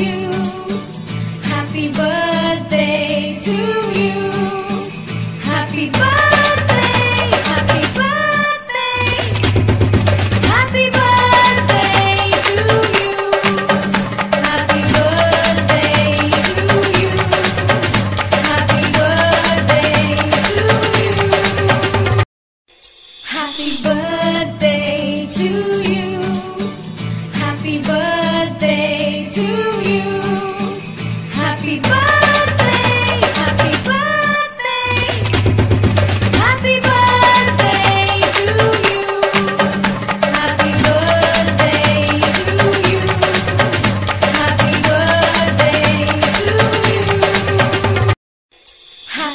you. Happy birthday to you. Happy birthday, happy birthday. Happy birthday to you. Happy birthday to you. Happy birthday to you. Happy birthday to you. Happy birthday to you. Happy birthday, happy birthday. Happy birthday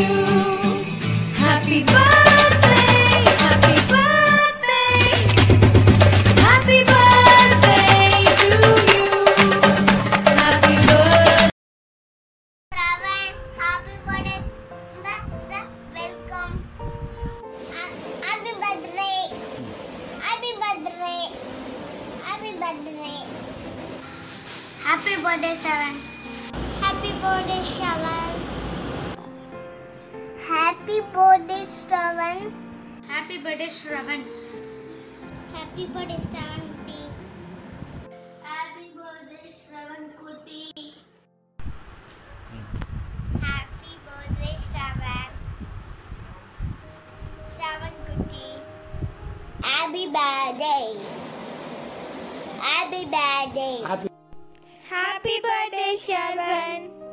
you. Happy birthday to you. Happy birthday to you. Happy birthday to you. Happy birthday. Happy birthday to you. Happy birthday to you. Happy birthday, happy birthday. Happy birthday to you. Happy birthday. Shravan, happy birthday. Welcome. Happy birthday. Happy birthday. Happy birthday. Happy birthday, Shravan. Happy birthday, Shravan. Happy birthday, Shravan. Happy birthday, Shravan. Happy birthday, Shravan Kuti. Happy birthday, Shravan Kuti. Happy birthday, Shravan. Shravan Kuti. Happy birthday. Happy birthday. Happy birthday, Shravan.